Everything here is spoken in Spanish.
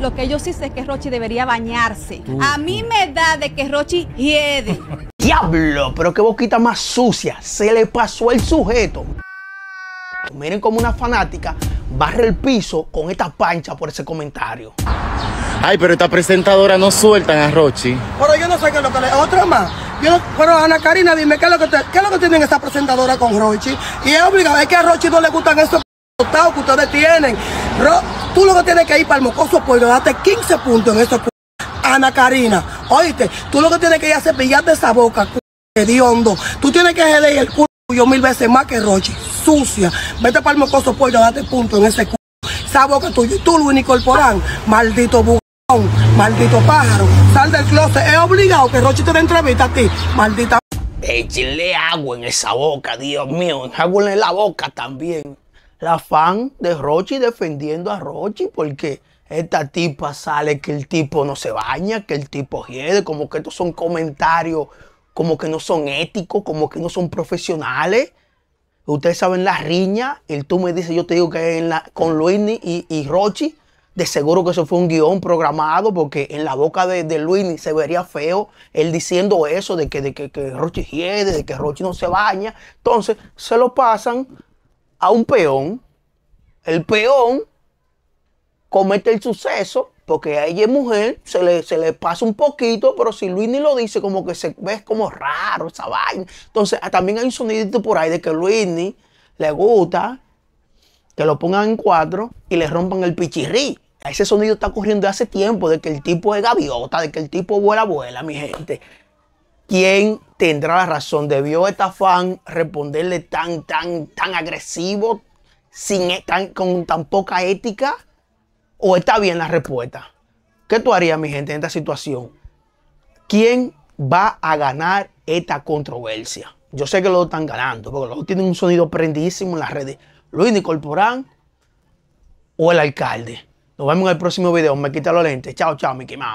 lo que yo sí sé es que Rochi debería bañarse. A mí me da de que Rochi hiede. ¡Diablo! Pero qué boquita más sucia. Se le pasó el sujeto. Miren cómo una fanática barre el piso con esta pancha por ese comentario. Ay, pero esta presentadora no sueltan a Rochi. Pero yo no sé qué es lo que le... Otra más. Pero Ana Karina, dime, ¿qué es lo que tienen esta presentadora con Rochi? Y es obligado, es que a Rochi no le gustan esos p***tados que ustedes tienen. Tú lo que tienes que ir para el mocoso pollo, date 15 puntos en esos p***. Ana Karina, oíste, tú lo que tienes que ir a cepillarte esa boca, c***, de hondo. Tú tienes que geler el c*** yo 1000 veces más que Rochi. Sucia. Vete para el mocoso pollo, date punto en ese c***. Esa boca tuya. Tú, Luinny Corporán, maldito b***. Maldito pájaro, sal del closet. Es obligado que Rochi te dé entrevista a ti, maldita. Échenle agua en esa boca, Dios mío, enjáguenle la boca también. La fan de Rochi defendiendo a Rochi porque esta tipa sale que el tipo no se baña, que el tipo hiede, como que estos son comentarios, como que no son éticos, como que no son profesionales. Ustedes saben la riña, y tú me dices, yo te digo que con Luinny y Rochi. De seguro que eso fue un guión programado porque en la boca de Luinny se vería feo él diciendo eso de que Rochi hiede, de que Rochi no se baña. Entonces se lo pasan a un peón. El peón comete el suceso porque a ella es mujer, se le pasa un poquito, pero si Luinny lo dice como que se ve como raro esa vaina. Entonces también hay un sonidito por ahí de que Luinny le gusta que lo pongan en 4 y le rompan el pichirrí. Ese sonido está corriendo hace tiempo, de que el tipo es gaviota, de que el tipo vuela, mi gente. ¿Quién tendrá la razón? ¿Debió esta fan responderle tan agresivo, con tan poca ética? ¿O está bien la respuesta? ¿Qué tú harías, mi gente, en esta situación? ¿Quién va a ganar esta controversia? Yo sé que los dos están ganando, porque los dos tienen un sonido prendidísimo en las redes. Luinny Corporán o el alcalde. Nos vemos en el próximo video. Me quita los lentes. Chao, chao, mi quemado.